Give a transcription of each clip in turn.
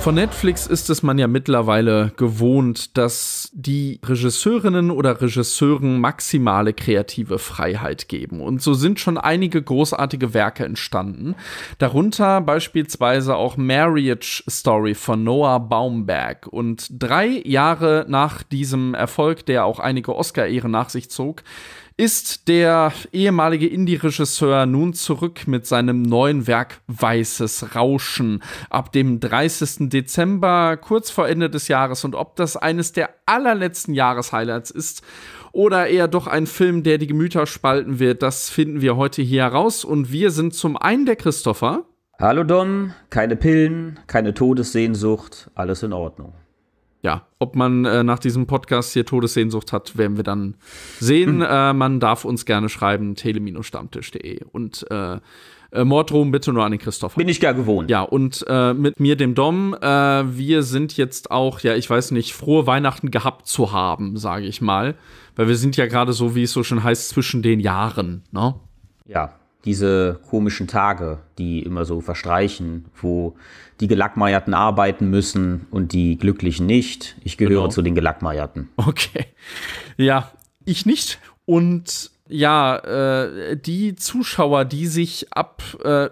Von Netflix ist es man ja mittlerweile gewohnt, dass die Regisseurinnen oder Regisseuren maximale kreative Freiheit geben. Und so sind schon einige großartige Werke entstanden. Darunter beispielsweise auch Marriage Story von Noah Baumbach. Und 3 Jahre nach diesem Erfolg, der auch einige Oscar-Ehren nach sich zog, ist der ehemalige Indie-Regisseur nun zurück mit seinem neuen Werk Weißes Rauschen ab dem 30. Dezember, kurz vor Ende des Jahres. Und ob das eines der allerletzten Jahreshighlights ist oder eher doch ein Film, der die Gemüter spalten wird, das finden wir heute hier heraus. Und wir sind zum einen der Christopher. Hallo Dom, keine Pillen, keine Todessehnsucht, alles in Ordnung. Ja, ob man nach diesem Podcast hier Todessehnsucht hat, werden wir dann sehen. Man darf uns gerne schreiben, tele-stammtisch.de. Und Morddrohungen bitte nur an den Christopher. Bin ich gar gewohnt. Ja, und mit mir, dem Dom, wir sind jetzt auch, ja, ich weiß nicht, frohe Weihnachten gehabt zu haben, sage ich mal. Weil wir sind ja gerade so, wie es so schön heißt, zwischen den Jahren, ne? Ja. Diese komischen Tage, die immer so verstreichen, wo die Gelackmeierten arbeiten müssen und die Glücklichen nicht. Ich gehöre zu den Gelackmeierten. Okay. Ja, ich nicht. Und ja, die Zuschauer, die sich ab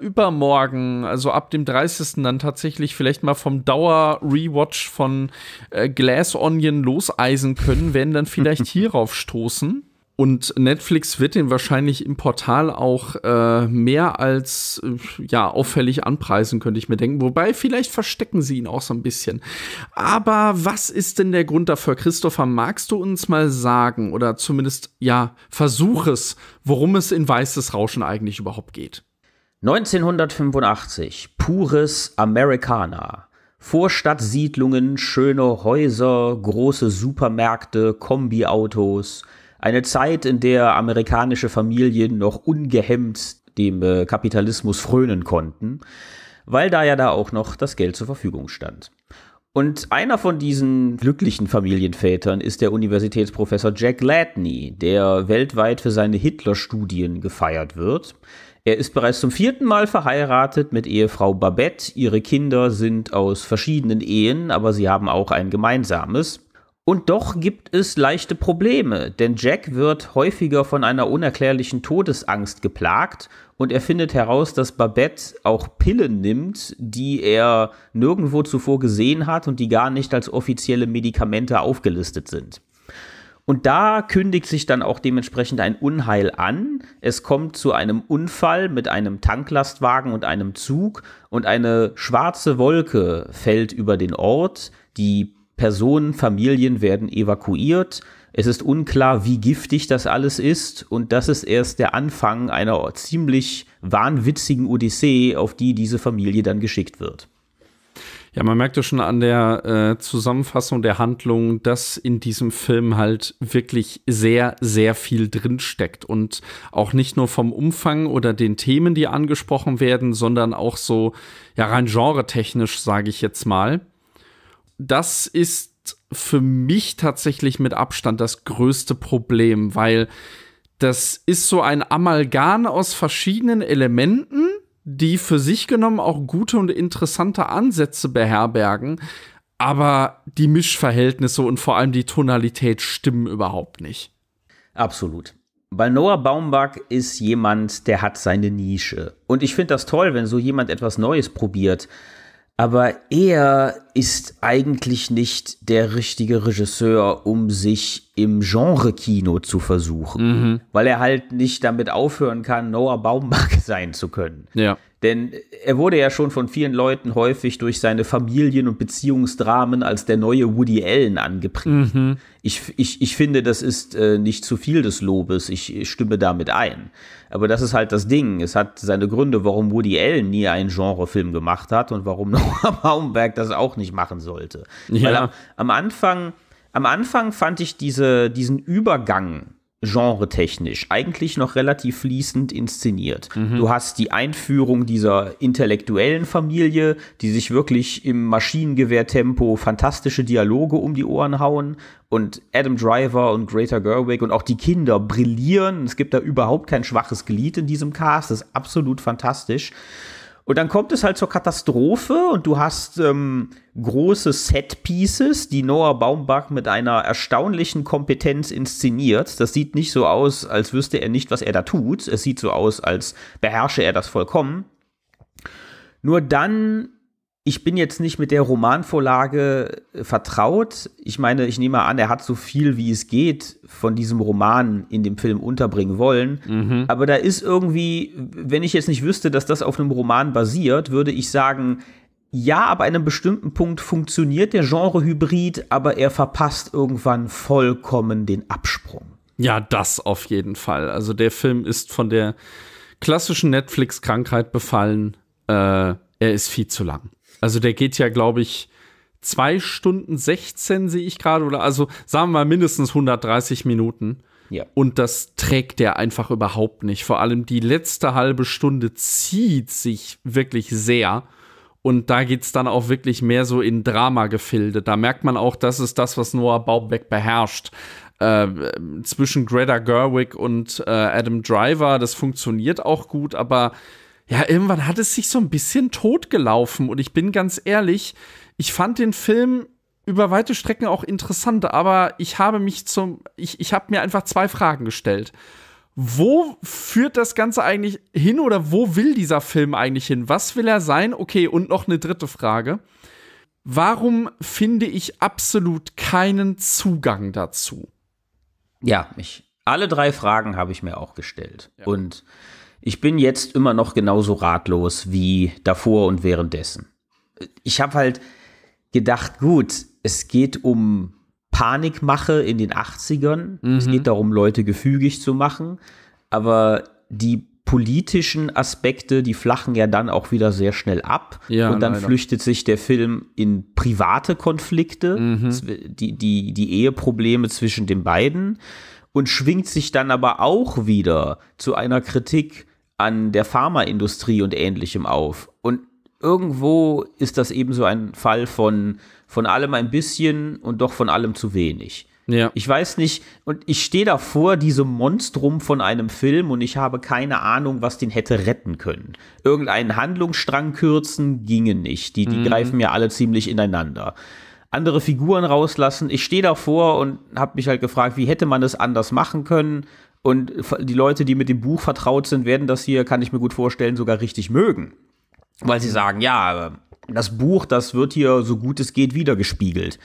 übermorgen, also ab dem 30. dann tatsächlich vielleicht mal vom Dauer-Rewatch von Glass Onion loseisen können, werden dann vielleicht hierauf stoßen. Und Netflix wird den wahrscheinlich im Portal auch mehr als ja auffällig anpreisen, könnte ich mir denken. Wobei, vielleicht verstecken sie ihn auch so ein bisschen. Aber was ist denn der Grund dafür? Christopher, magst du uns mal sagen, oder zumindest, ja, versuch es, worum es in Weißes Rauschen eigentlich überhaupt geht? 1985, pures Americana. Vorstadtsiedlungen, schöne Häuser, große Supermärkte, Kombiautos. Eine Zeit, in der amerikanische Familien noch ungehemmt dem Kapitalismus frönen konnten, weil da auch noch das Geld zur Verfügung stand. Und einer von diesen glücklichen Familienvätern ist der Universitätsprofessor Jack Gladney, der weltweit für seine Hitler-Studien gefeiert wird. Er ist bereits zum 4. Mal verheiratet mit Ehefrau Babette. Ihre Kinder sind aus verschiedenen Ehen, aber sie haben auch ein gemeinsames. Und doch gibt es leichte Probleme, denn Jack wird häufiger von einer unerklärlichen Todesangst geplagt und er findet heraus, dass Babette auch Pillen nimmt, die er nirgendwo zuvor gesehen hat und die gar nicht als offizielle Medikamente aufgelistet sind. Und da kündigt sich dann auch dementsprechend ein Unheil an. Es kommt zu einem Unfall mit einem Tanklastwagen und einem Zug und eine schwarze Wolke fällt über den Ort, die Personen, Familien werden evakuiert. Es ist unklar, wie giftig das alles ist. Und das ist erst der Anfang einer ziemlich wahnwitzigen Odyssee, auf die diese Familie dann geschickt wird. Ja, man merkt ja schon an der Zusammenfassung der Handlung, dass in diesem Film halt wirklich sehr, sehr viel drinsteckt. Und auch nicht nur vom Umfang oder den Themen, die angesprochen werden, sondern auch so, ja, rein genretechnisch, sage ich jetzt mal. Das ist für mich tatsächlich mit Abstand das größte Problem, weil das ist so ein Amalgam aus verschiedenen Elementen, die für sich genommen auch gute und interessante Ansätze beherbergen, aber die Mischverhältnisse und vor allem die Tonalität stimmen überhaupt nicht. Absolut. Weil Noah Baumbach ist jemand, der hat seine Nische. Und ich finde das toll, wenn so jemand etwas Neues probiert. Aber er ist eigentlich nicht der richtige Regisseur, um sich im Genre-Kino zu versuchen. Weil er halt nicht damit aufhören kann, Noah Baumbach sein zu können. Ja. Denn er wurde ja schon von vielen Leuten häufig durch seine Familien- und Beziehungsdramen als der neue Woody Allen angepriesen. Ich finde, das ist nicht zu viel des Lobes. Ich stimme damit ein. Aber das ist halt das Ding. Es hat seine Gründe, warum Woody Allen nie einen Genrefilm gemacht hat und warum Noah Baumbach das auch nicht machen sollte. Ja. Weil am Anfang fand ich diesen Übergang genretechnisch eigentlich noch relativ fließend inszeniert. Mhm. Du hast die Einführung dieser intellektuellen Familie, die sich wirklich im Maschinengewehrtempo fantastische Dialoge um die Ohren hauen, und Adam Driver und Greta Gerwig und auch die Kinder brillieren. Es gibt da überhaupt kein schwaches Glied in diesem Cast. Das ist absolut fantastisch. Und dann kommt es halt zur Katastrophe und du hast große Set-Pieces, die Noah Baumbach mit einer erstaunlichen Kompetenz inszeniert. Das sieht nicht so aus, als wüsste er nicht, was er da tut. Es sieht so aus, als beherrsche er das vollkommen. Nur dann, ich bin jetzt nicht mit der Romanvorlage vertraut. Ich meine, ich nehme an, er hat so viel, wie es geht, von diesem Roman in dem Film unterbringen wollen. Mhm. Aber da ist irgendwie, wenn ich jetzt nicht wüsste, dass das auf einem Roman basiert, würde ich sagen, ja, ab einem bestimmten Punkt funktioniert der Genrehybrid, aber er verpasst irgendwann vollkommen den Absprung. Ja, das auf jeden Fall. Also der Film ist von der klassischen Netflix-Krankheit befallen. Er ist viel zu lang. Also der geht ja, glaube ich, 2 Stunden 16, sehe ich gerade, oder also sagen wir mal mindestens 130 Minuten. Ja. Und das trägt der einfach überhaupt nicht. Vor allem die letzte halbe Stunde zieht sich wirklich sehr. Und da geht es dann auch wirklich mehr so in Dramagefilde. Da merkt man auch, das ist das, was Noah Baumbach beherrscht. Zwischen Greta Gerwig und Adam Driver, das funktioniert auch gut, aber ja, irgendwann hat es sich so ein bisschen totgelaufen. Und ich bin ganz ehrlich, ich fand den Film über weite Strecken auch interessant, aber ich habe mich ich habe mir einfach 2 Fragen gestellt. Wo führt das Ganze eigentlich hin oder wo will dieser Film eigentlich hin? Was will er sein? Okay, und noch eine 3. Frage. Warum finde ich absolut keinen Zugang dazu? Ja, alle 3 Fragen habe ich mir auch gestellt. Ja. Und ich bin jetzt immer noch genauso ratlos wie davor und währenddessen. Ich habe halt gedacht, gut, es geht um Panikmache in den 80ern. Mhm. Es geht darum, Leute gefügig zu machen. Aber die politischen Aspekte, die flachen ja dann auch wieder sehr schnell ab. Ja, und dann leider flüchtet sich der Film in private Konflikte, die Eheprobleme zwischen den beiden. Und schwingt sich dann aber auch wieder zu einer Kritik an der Pharmaindustrie und Ähnlichem auf. Und irgendwo ist das eben so ein Fall von allem ein bisschen und doch von allem zu wenig. Ja. Ich weiß nicht, und ich stehe davor, diesem Monstrum von einem Film, und ich habe keine Ahnung, was den hätte retten können. Irgendeinen Handlungsstrang kürzen ginge nicht. Die greifen ja alle ziemlich ineinander. Andere Figuren rauslassen. Ich stehe davor und habe mich halt gefragt, wie hätte man das anders machen können? Und die Leute, die mit dem Buch vertraut sind, werden das hier, kann ich mir gut vorstellen, sogar richtig mögen. Weil sie sagen, ja, das Buch, das wird hier so gut es geht wiedergespiegelt.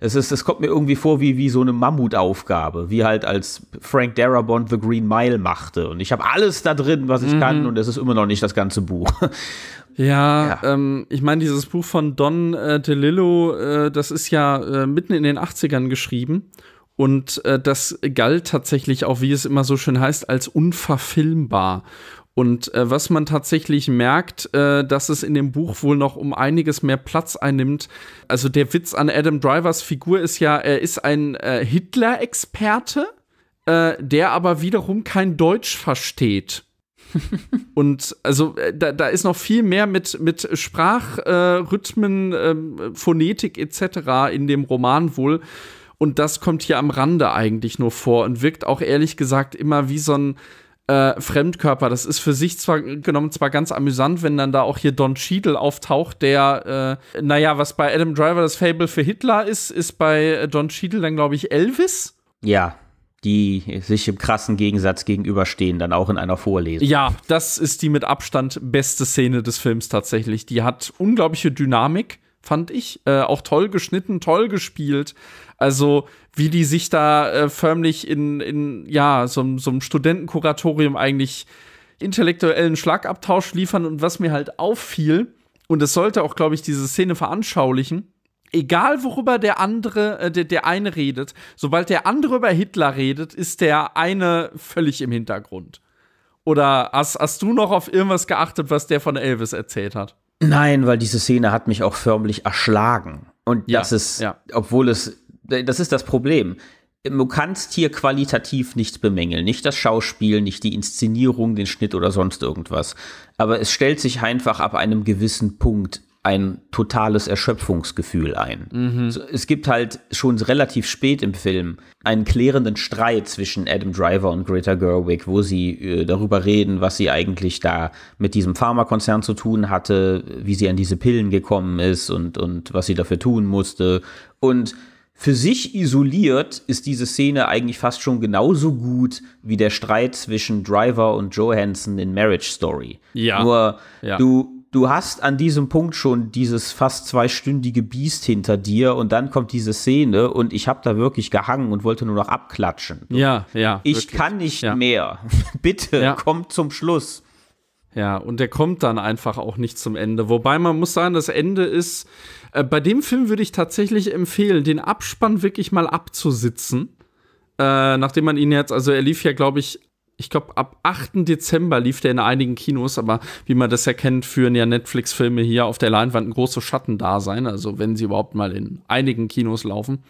Es kommt mir irgendwie vor wie so eine Mammutaufgabe, wie halt als Frank Darabont The Green Mile machte. Und ich habe alles da drin, was ich kann, und es ist immer noch nicht das ganze Buch. Ja, ja. Ich meine, dieses Buch von Don DeLillo, das ist ja mitten in den 80ern geschrieben. Und das galt tatsächlich auch, wie es immer so schön heißt, als unverfilmbar. Und was man tatsächlich merkt, dass es in dem Buch wohl noch um einiges mehr Platz einnimmt. Also der Witz an Adam Drivers Figur ist ja, er ist ein Hitler-Experte, der aber wiederum kein Deutsch versteht. Und also da ist noch viel mehr mit Sprachrhythmen, Phonetik etc. in dem Roman wohl. Und das kommt hier am Rande eigentlich nur vor und wirkt auch ehrlich gesagt immer wie so ein Fremdkörper. Das ist für sich zwar ganz amüsant, wenn dann da auch hier Don Cheadle auftaucht, der, naja, was bei Adam Driver das Fable für Hitler ist, ist bei Don Cheadle dann, glaube ich, Elvis? Ja, die sich im krassen Gegensatz gegenüberstehen, dann auch in einer Vorlesung. Ja, das ist die mit Abstand beste Szene des Films tatsächlich. Die hat unglaubliche Dynamik, fand ich. Auch toll geschnitten, toll gespielt. Also, wie die sich da förmlich in so einem Studentenkuratorium eigentlich intellektuellen Schlagabtausch liefern. Und was mir halt auffiel, und es sollte auch, glaube ich, diese Szene veranschaulichen, egal worüber der eine redet, sobald der andere über Hitler redet, ist der eine völlig im Hintergrund. Oder hast du noch auf irgendwas geachtet, was der von Elvis erzählt hat? Nein, weil diese Szene hat mich auch förmlich erschlagen. Und das ist, obwohl es, das ist das Problem. du kannst hier qualitativ nichts bemängeln. Nicht das Schauspiel, nicht die Inszenierung, den Schnitt oder sonst irgendwas. Aber es stellt sich einfach ab einem gewissen Punkt ein totales Erschöpfungsgefühl ein. Mhm. Es gibt halt schon relativ spät im Film einen klärenden Streit zwischen Adam Driver und Greta Gerwig, wo sie darüber reden, was sie eigentlich da mit diesem Pharmakonzern zu tun hatte, wie sie an diese Pillen gekommen ist und was sie dafür tun musste. Und für sich isoliert ist diese Szene eigentlich fast schon genauso gut wie der Streit zwischen Driver und Johansson in Marriage Story. Ja. Nur du hast an diesem Punkt schon dieses fast zweistündige Biest hinter dir und dann kommt diese Szene und ich habe da wirklich gehangen und wollte nur noch abklatschen. Ja, ja. Ich wirklich. Kann nicht mehr. Bitte, kommt zum Schluss. Ja, und der kommt dann einfach auch nicht zum Ende. Wobei man muss sagen, das Ende ist, bei dem Film würde ich tatsächlich empfehlen, den Abspann wirklich mal abzusitzen. Nachdem man ihn jetzt, also er lief ja, glaube ich, ab 8. Dezember lief der in einigen Kinos, aber wie man das ja kennt, führen ja Netflix-Filme hier auf der Leinwand ein großes Schattendasein, also wenn sie überhaupt mal in einigen Kinos laufen.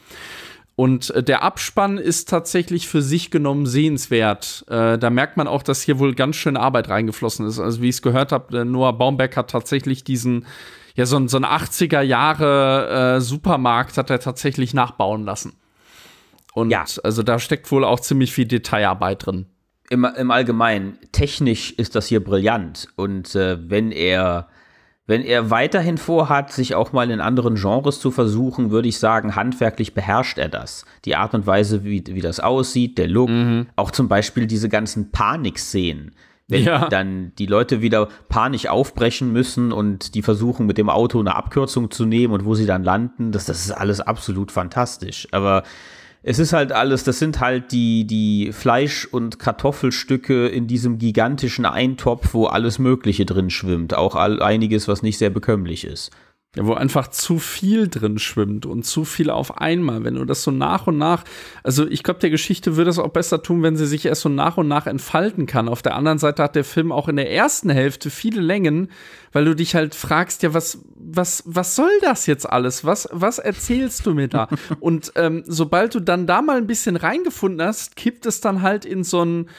Und der Abspann ist tatsächlich für sich genommen sehenswert. Da merkt man auch, dass hier wohl ganz schön Arbeit reingeflossen ist. Also wie ich es gehört habe, Noah Baumbach hat tatsächlich diesen, ja so ein 80er-Jahre Supermarkt hat er tatsächlich nachbauen lassen. Und also da steckt wohl auch ziemlich viel Detailarbeit drin. Im Allgemeinen, technisch ist das hier brillant. Und wenn er weiterhin vorhat, sich auch mal in anderen Genres zu versuchen, würde ich sagen, handwerklich beherrscht er das. Die Art und Weise, wie das aussieht, der Look, auch zum Beispiel diese ganzen Panikszenen. Wenn dann die Leute wieder panisch aufbrechen müssen und die versuchen, mit dem Auto eine Abkürzung zu nehmen und wo sie dann landen, das ist alles absolut fantastisch. Aber es ist halt alles, das sind halt die Fleisch- und Kartoffelstücke in diesem gigantischen Eintopf, wo alles Mögliche drin schwimmt. Auch einiges, was nicht sehr bekömmlich ist. Ja, wo einfach zu viel drin schwimmt und zu viel auf einmal. Wenn du das so nach und nach, also ich glaube, der Geschichte würde es auch besser tun, wenn sie sich erst so nach und nach entfalten kann. Auf der anderen Seite hat der Film auch in der ersten Hälfte viele Längen, weil du dich halt fragst, ja, was soll das jetzt alles? Was erzählst du mir da? Und sobald du dann da mal ein bisschen reingefunden hast, kippt es dann halt in so ein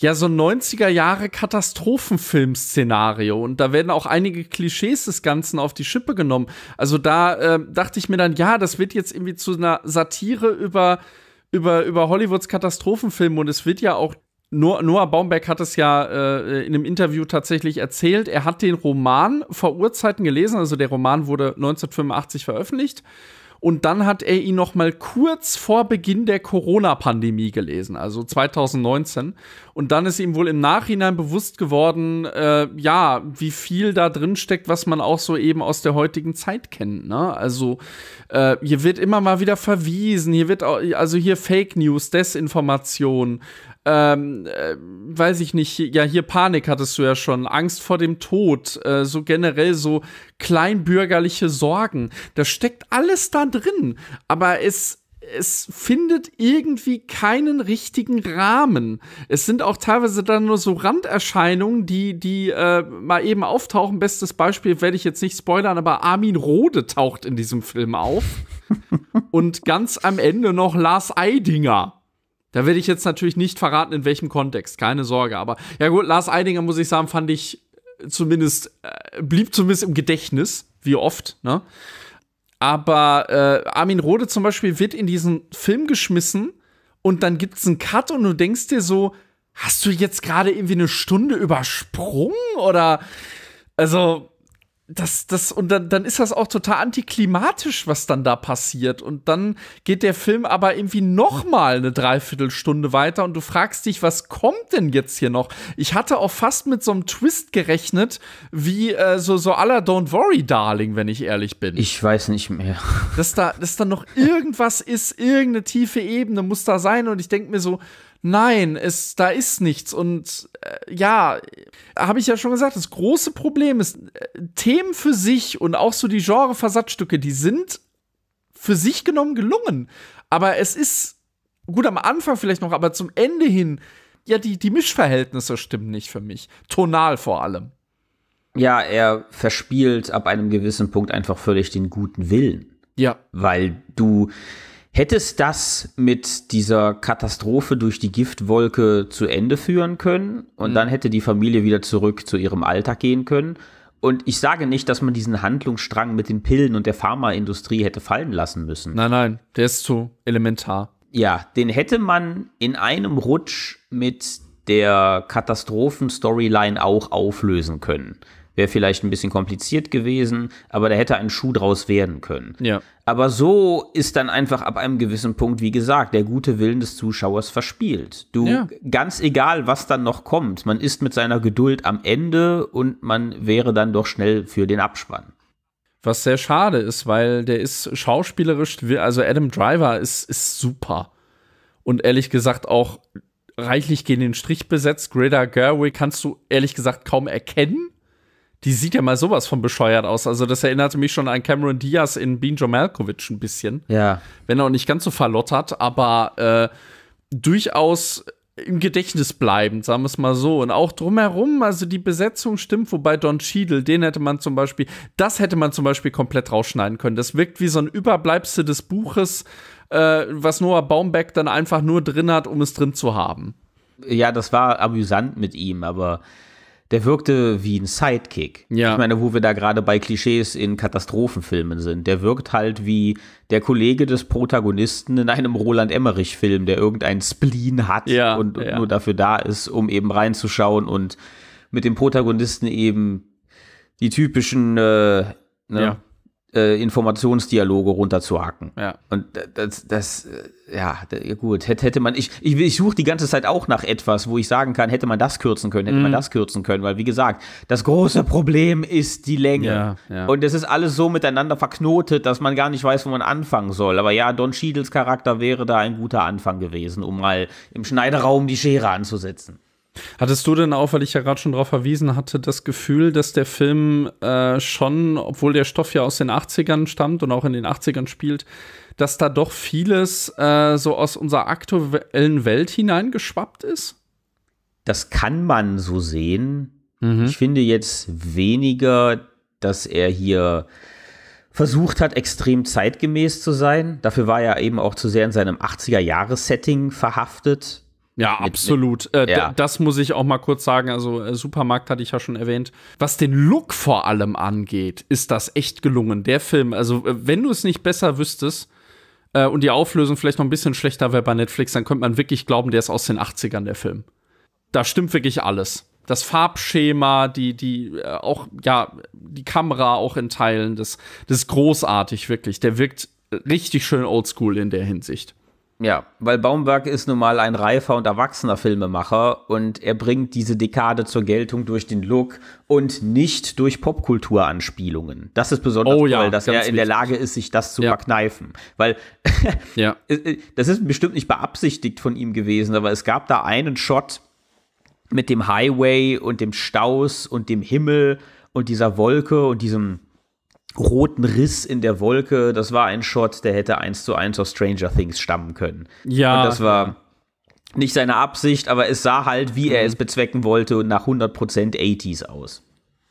90er-Jahre-Katastrophenfilm-Szenario. Und da werden auch einige Klischees des Ganzen auf die Schippe genommen. Also da dachte ich mir dann, ja, das wird jetzt irgendwie zu einer Satire über Hollywoods Katastrophenfilme. Und es wird ja auch, Noah Baumbach hat es ja in einem Interview tatsächlich erzählt, er hat den Roman vor Urzeiten gelesen, also der Roman wurde 1985 veröffentlicht. Und dann hat er ihn noch mal kurz vor Beginn der Corona-Pandemie gelesen, also 2019. Und dann ist ihm wohl im Nachhinein bewusst geworden, wie viel da drin steckt, was man auch so eben aus der heutigen Zeit kennt, ne? Also hier wird immer mal wieder verwiesen, hier wird auch, also hier Fake News, Desinformation, weiß ich nicht, ja, hier Panik hattest du ja schon, Angst vor dem Tod, so generell so kleinbürgerliche Sorgen. Da steckt alles da drin, aber es findet irgendwie keinen richtigen Rahmen. Es sind auch teilweise dann nur so Randerscheinungen, die mal eben auftauchen. Bestes Beispiel werde ich jetzt nicht spoilern, aber Armin Rohde taucht in diesem Film auf und ganz am Ende noch Lars Eidinger. Da werde ich jetzt natürlich nicht verraten, in welchem Kontext, keine Sorge. Aber ja gut, Lars Eidinger, muss ich sagen, fand ich zumindest, blieb zumindest im Gedächtnis, wie oft, ne? Aber Armin Rohde zum Beispiel wird in diesen Film geschmissen und dann gibt's einen Cut und du denkst dir so, hast du jetzt gerade irgendwie eine Stunde übersprungen? Oder, also und dann ist das auch total antiklimatisch, was dann da passiert. Und dann geht der Film aber irgendwie noch mal eine Dreiviertelstunde weiter und du fragst dich, was kommt denn jetzt hier noch? Ich hatte auch fast mit so einem Twist gerechnet, wie so à la Don't Worry, Darling, wenn ich ehrlich bin. Ich weiß nicht mehr. Dass da noch irgendwas ist, irgendeine tiefe Ebene muss da sein. Und ich denke mir so, nein, da ist nichts. Und habe ich ja schon gesagt, das große Problem ist, Themen für sich und auch so die Genre-Versatzstücke, die sind für sich genommen gelungen. Aber es ist, gut, am Anfang vielleicht noch, aber zum Ende hin, ja, die Mischverhältnisse stimmen nicht für mich. Tonal vor allem. Ja, er verspielt ab einem gewissen Punkt einfach völlig den guten Willen. Ja. Weil du Hätte es das mit dieser Katastrophe durch die Giftwolke zu Ende führen können und dann hätte die Familie wieder zurück zu ihrem Alltag gehen können. Und ich sage nicht, dass man diesen Handlungsstrang mit den Pillen und der Pharmaindustrie hätte fallen lassen müssen. Nein, nein, der ist zu elementar. Ja, den hätte man in einem Rutsch mit der Katastrophen-Storyline auch auflösen können. Wäre vielleicht ein bisschen kompliziert gewesen, aber da hätte ein Schuh draus werden können. Ja. Aber so ist dann einfach ab einem gewissen Punkt, wie gesagt, der gute Willen des Zuschauers verspielt. Ganz egal, was dann noch kommt, man ist mit seiner Geduld am Ende und man wäre dann doch schnell für den Abspann. Was sehr schade ist, weil der ist schauspielerisch, also Adam Driver ist super. Und ehrlich gesagt auch reichlich gegen den Strich besetzt. Greta Gerwig kannst du ehrlich gesagt kaum erkennen. Die sieht ja mal sowas von bescheuert aus. Also das erinnerte mich schon an Cameron Diaz in Being John Malkovich ein bisschen. Ja. Wenn auch nicht ganz so verlottert, aber durchaus im Gedächtnis bleibend, sagen wir es mal so. Und auch drumherum, also die Besetzung stimmt, wobei Don Cheadle, das hätte man zum Beispiel komplett rausschneiden können. Das wirkt wie so ein Überbleibsel des Buches, was Noah Baumbach dann einfach nur drin hat, um es drin zu haben. Ja, das war amüsant mit ihm, aber der wirkte wie ein Sidekick. Ja. Ich meine, wo wir da gerade bei Klischees in Katastrophenfilmen sind. Der wirkt halt wie der Kollege des Protagonisten in einem Roland-Emmerich-Film, der irgendeinen Spleen hat und nur dafür da ist, um eben reinzuschauen und mit dem Protagonisten eben die typischen Informationsdialoge runterzuhacken. Ja. Und gut, hätte man, ich suche die ganze Zeit auch nach etwas, wo ich sagen kann, hätte man das kürzen können, hätte man das kürzen können, weil wie gesagt, das große Problem ist die Länge. Ja, ja. Und es ist alles so miteinander verknotet, dass man gar nicht weiß, wo man anfangen soll. Aber ja, Don Cheadles Charakter wäre da ein guter Anfang gewesen, um mal im Schneideraum die Schere anzusetzen. Hattest du denn auch, weil ich ja gerade schon darauf verwiesen hatte, das Gefühl, dass der Film schon, obwohl der Stoff ja aus den 80ern stammt und auch in den 80ern spielt, dass da doch vieles so aus unserer aktuellen Welt hineingeschwappt ist? Das kann man so sehen. Mhm. Ich finde jetzt weniger, dass er hier versucht hat, extrem zeitgemäß zu sein. Dafür war er eben auch zu sehr in seinem 80er-Jahres-Setting verhaftet. Ja, absolut. Das muss ich auch mal kurz sagen. Also Supermarkt hatte ich ja schon erwähnt. Was den Look vor allem angeht, ist das echt gelungen. Der Film, also wenn du es nicht besser wüsstest und die Auflösung vielleicht noch ein bisschen schlechter wäre bei Netflix, dann könnte man wirklich glauben, der ist aus den 80ern, der Film. Da stimmt wirklich alles. Das Farbschema, die Kamera auch in Teilen, das ist großartig, wirklich. Der wirkt richtig schön oldschool in der Hinsicht. Ja, weil Baumbach ist nun mal ein reifer und erwachsener Filmemacher und er bringt diese Dekade zur Geltung durch den Look und nicht durch Popkulturanspielungen. Das ist besonders toll, dass er in der Lage ist, sich das zu verkneifen. Weil das ist bestimmt nicht beabsichtigt von ihm gewesen, aber es gab da einen Shot mit dem Highway und dem Staus und dem Himmel und dieser Wolke und diesem roten Riss in der Wolke, das war ein Shot, der hätte 1:1 aus Stranger Things stammen können. Ja. Und das war nicht seine Absicht, aber es sah halt, wie er es bezwecken wollte, nach 100% 80s aus.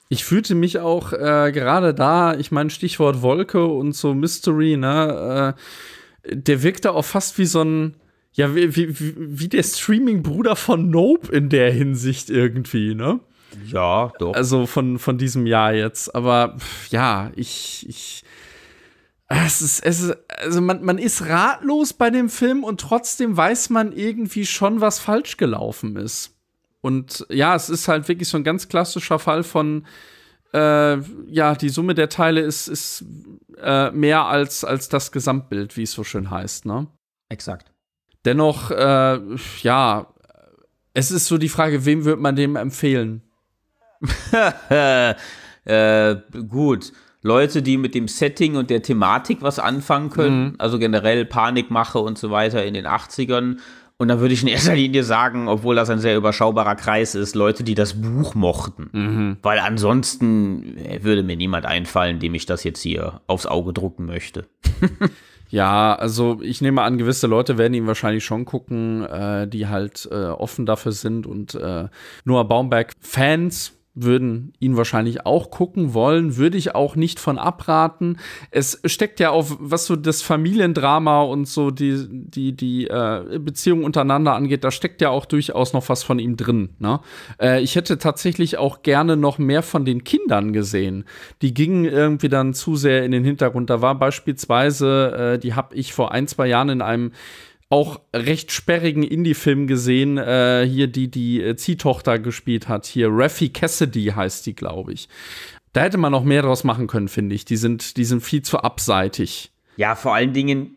Ich fühlte mich auch gerade da, ich meine, Stichwort Wolke und so Mystery, ne, der wirkte auch fast wie so ein, ja, wie der Streaming-Bruder von Nope in der Hinsicht irgendwie, ne? Ja, doch. Also von diesem Jahr jetzt. Aber ja, also man ist ratlos bei dem Film und trotzdem weiß man irgendwie schon, was falsch gelaufen ist. Und ja, es ist halt wirklich so ein ganz klassischer Fall von die Summe der Teile ist mehr als das Gesamtbild, wie es so schön heißt, ne? Exakt. Dennoch, es ist so die Frage, wem würde man dem empfehlen? Gut, Leute, die mit dem Setting und der Thematik was anfangen können, also generell Panikmache und so weiter in den 80ern. Und dann würde ich in erster Linie sagen, obwohl das ein sehr überschaubarer Kreis ist, Leute, die das Buch mochten. Mhm. Weil ansonsten würde mir niemand einfallen, dem ich das jetzt hier aufs Auge drucken möchte. Ja, also ich nehme an, gewisse Leute werden ihn wahrscheinlich schon gucken, die halt offen dafür sind und Noah Baumbach-Fans würden ihn wahrscheinlich auch gucken wollen, würde ich auch nicht von abraten. Es steckt ja auf, was so das Familiendrama und so die Beziehung untereinander angeht, da steckt ja auch durchaus noch was von ihm drin, ne? Ich hätte tatsächlich auch gerne noch mehr von den Kindern gesehen. Die gingen irgendwie dann zu sehr in den Hintergrund. Da war beispielsweise, die habe ich vor 1-2 Jahren in einem auch recht sperrigen Indie-Film gesehen, hier die Ziehtochter gespielt hat. Hier Raffi Cassidy heißt die, glaube ich. Da hätte man noch mehr draus machen können, finde ich. Die sind viel zu abseitig. Ja, vor allen Dingen,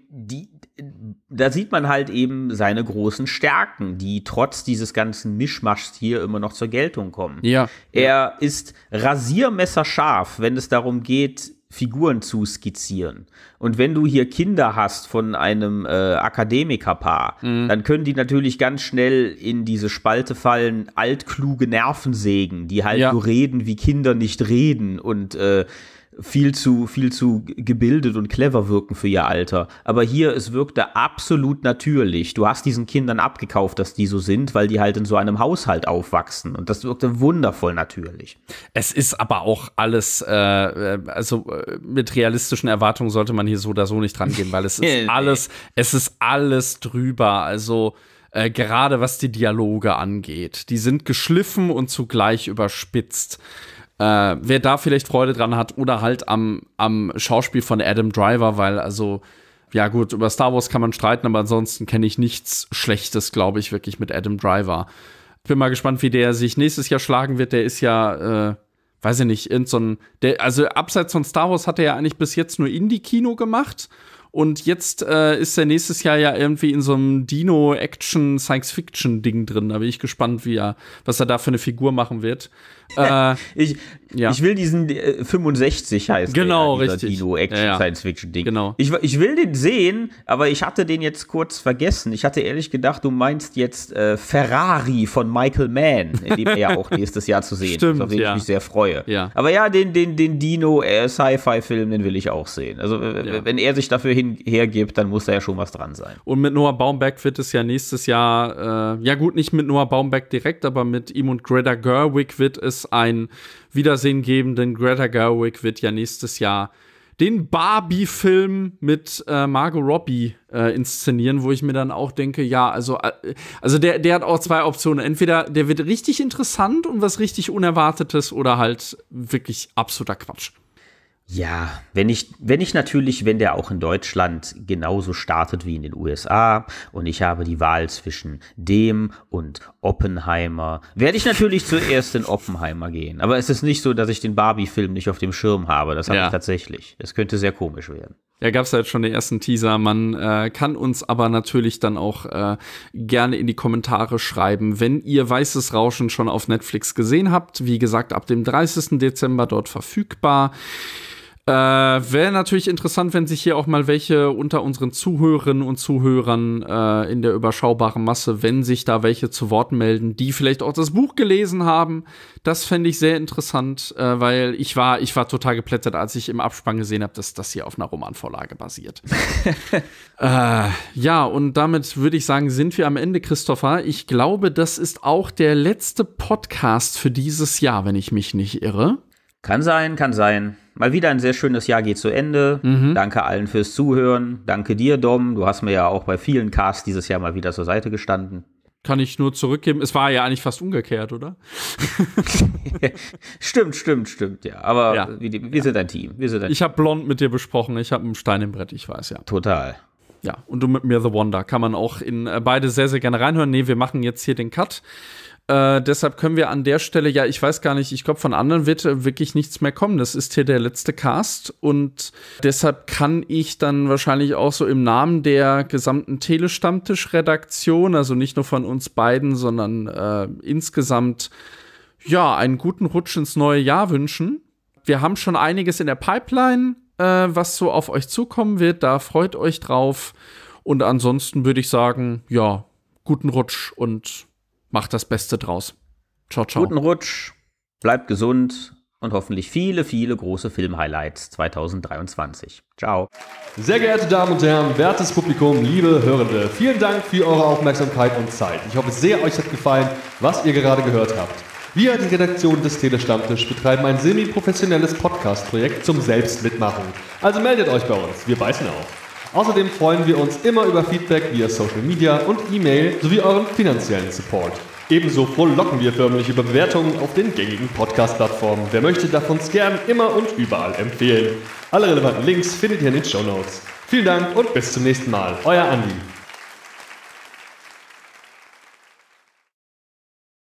da sieht man halt eben seine großen Stärken, die trotz dieses ganzen Mischmaschs hier immer noch zur Geltung kommen. Ja. Er ist rasiermesserscharf, wenn es darum geht, Figuren zu skizzieren. Und wenn du hier Kinder hast von einem Akademikerpaar, dann können die natürlich ganz schnell in diese Spalte fallen, altkluge Nervensägen, die halt so reden, wie Kinder nicht reden und viel zu gebildet und clever wirken für ihr Alter. Aber hier, es wirkte absolut natürlich. Du hast diesen Kindern abgekauft, dass die so sind, weil die halt in so einem Haushalt aufwachsen. Und das wirkte wundervoll natürlich. Es ist aber auch alles, mit realistischen Erwartungen sollte man hier so oder so nicht rangehen, weil es ist alles, drüber. Also gerade was die Dialoge angeht. Die sind geschliffen und zugleich überspitzt. Wer da vielleicht Freude dran hat oder halt am Schauspiel von Adam Driver, weil also, ja gut, über Star Wars kann man streiten, aber ansonsten kenne ich nichts Schlechtes, glaube ich, wirklich mit Adam Driver. Ich bin mal gespannt, wie der sich nächstes Jahr schlagen wird. Der ist ja, weiß ich nicht, also abseits von Star Wars hat er ja eigentlich bis jetzt nur Indie-Kino gemacht. Und jetzt ist er nächstes Jahr ja irgendwie in so einem Dino-Action-Science-Fiction-Ding drin. Da bin ich gespannt, was er da für eine Figur machen wird. Ich will diesen 65 heißt. Genau, der, richtig. Dino-Action-Science-Fiction-Ding. Ja, genau. Ich will den sehen, aber ich hatte den jetzt kurz vergessen. Ich hatte ehrlich gedacht, du meinst jetzt Ferrari von Michael Mann, in dem er ja auch nächstes Jahr zu sehen ist. Stimmt, auf den ich mich sehr freue. Ja. Aber ja, den Dino-Sci-Fi-Film, den will ich auch sehen. Also, wenn er sich dafür hergibt, dann muss da ja schon was dran sein. Und mit Noah Baumbach wird es ja nächstes Jahr, ja gut, nicht mit Noah Baumbach direkt, aber mit ihm und Greta Gerwig wird es ein Wiedersehen geben, denn Greta Gerwig wird ja nächstes Jahr den Barbie-Film mit Margot Robbie inszenieren, wo ich mir dann auch denke, ja, also der hat auch zwei Optionen. Entweder der wird richtig interessant und was richtig Unerwartetes oder halt wirklich absoluter Quatsch. Ja, wenn der auch in Deutschland genauso startet wie in den USA und ich habe die Wahl zwischen dem und Oppenheimer, werde ich natürlich zuerst in Oppenheimer gehen. Aber es ist nicht so, dass ich den Barbie-Film nicht auf dem Schirm habe. Das habe ich tatsächlich. Das könnte sehr komisch werden. Ja, gab es halt schon den ersten Teaser. Man kann uns aber natürlich dann auch gerne in die Kommentare schreiben, wenn ihr Weißes Rauschen schon auf Netflix gesehen habt. Wie gesagt, ab dem 30. Dezember dort verfügbar. Wäre natürlich interessant, wenn sich hier auch mal welche unter unseren Zuhörerinnen und Zuhörern in der überschaubaren Masse, wenn sich da welche zu Wort melden, die vielleicht auch das Buch gelesen haben. Das fände ich sehr interessant, weil ich war total geplättet, als ich im Abspann gesehen habe, dass das hier auf einer Romanvorlage basiert. Ja, und damit würde ich sagen, sind wir am Ende, Christopher. Ich glaube, das ist auch der letzte Podcast für dieses Jahr, wenn ich mich nicht irre. Kann sein, kann sein. Mal wieder ein sehr schönes Jahr geht zu Ende. Danke allen fürs Zuhören. Danke dir, Dom. Du hast mir ja auch bei vielen Casts dieses Jahr mal wieder zur Seite gestanden. Kann ich nur zurückgeben. Es war ja eigentlich fast umgekehrt, oder? Stimmt, ja. Aber wir sind ein Team. Ich habe Blond mit dir besprochen. Ich habe einen Stein im Brett, ich weiß, ja. Total. Ja, und du mit mir The Wonder. Kann man auch in beide sehr, sehr gerne reinhören. Nee, wir machen jetzt hier den Cut. Deshalb können wir an der Stelle, ja, ich weiß gar nicht, ich glaube, von anderen wird wirklich nichts mehr kommen. Das ist hier der letzte Cast und deshalb kann ich dann wahrscheinlich auch so im Namen der gesamten Telestammtisch-Redaktion, also nicht nur von uns beiden, sondern insgesamt, ja, einen guten Rutsch ins neue Jahr wünschen. Wir haben schon einiges in der Pipeline, was so auf euch zukommen wird. Da freut euch drauf. Und ansonsten würde ich sagen, ja, guten Rutsch und macht das Beste draus. Ciao, ciao. Guten Rutsch, bleibt gesund und hoffentlich viele, viele große Film-Highlights 2023. Ciao. Sehr geehrte Damen und Herren, wertes Publikum, liebe Hörende, vielen Dank für eure Aufmerksamkeit und Zeit. Ich hoffe sehr, euch hat gefallen, was ihr gerade gehört habt. Wir, die Redaktion des Telestammtisch, betreiben ein semi-professionelles Podcast-Projekt zum Selbstmitmachen. Also meldet euch bei uns, wir beißen auf. Außerdem freuen wir uns immer über Feedback via Social Media und E-Mail sowie euren finanziellen Support. Ebenso frohlocken wir förmlich über Bewertungen auf den gängigen Podcast-Plattformen. Wer möchte, darf uns gern immer und überall empfehlen. Alle relevanten Links findet ihr in den Shownotes. Vielen Dank und bis zum nächsten Mal. Euer Andi.